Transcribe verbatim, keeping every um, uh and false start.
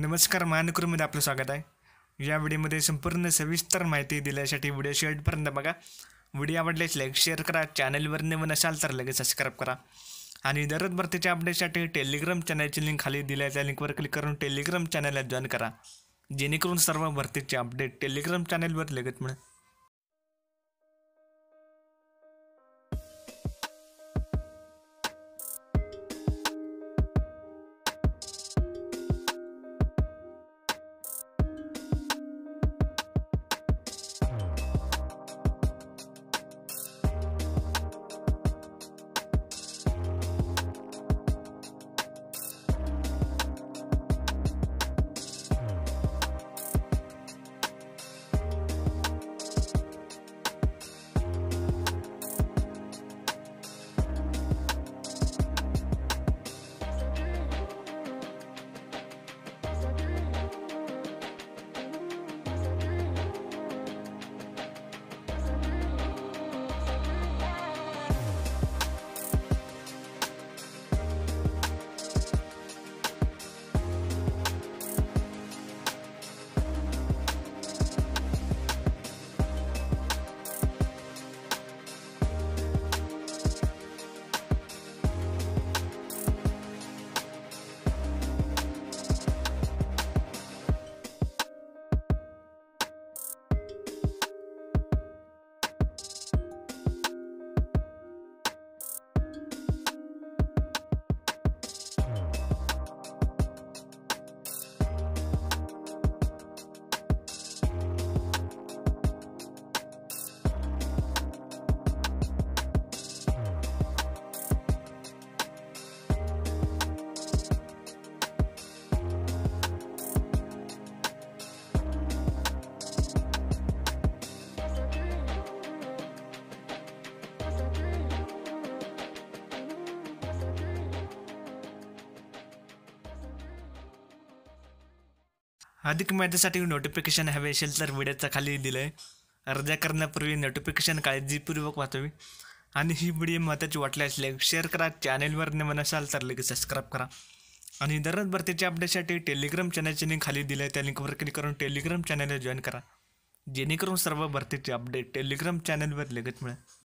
नमस्कार मानकरूमध्ये आपलं स्वागत आहे। या व्हिडिओमध्ये संपूर्ण सविस्तर माहिती दिल्यासाठी व्हिडिओ शेवटपर्यंत बघा। व्हिडिओ आवडल्यास लाईक शेअर करा, चॅनलवर नवीन असाल तर लगेच सबस्क्राइब करा आणि दररोज भरतीच्या अपडेटसाठी टेलिग्राम चॅनलची लिंक खाली दिल्या त्या लिंकवर क्लिक करून टेलिग्राम चॅनलला जॉईन करा, जेणेकरून सर्व भरतीचे अपडेट टेलिग्राम चॅनलवर लगेच मिळेल। अधिक माहितीसाठी नोटिफिकेशन हवे असेल तर व्हिडिओच्या खाली दिले आहे। अर्ज करण्यापूर्वी नोटिफिकेशन काळजीपूर्वक वाचावी आणि ही व्हिडिओ महत्त्वाची वाटल्यास लाईक शेअर करा, चॅनलवर नवीन असाल तर लगेच सबस्क्राइब करा आणि दररोज भरतीच्या अपडेटसाठी टेलिग्राम चॅनलची लिंक खाली दिली आहे, त्या लिंकवर क्लिक करून टेलिग्राम चॅनलला जॉईन करा, जेणेकरून सर्व भरतीचे अपडेट टेलिग्राम चॅनलवर लगेच मिळेल।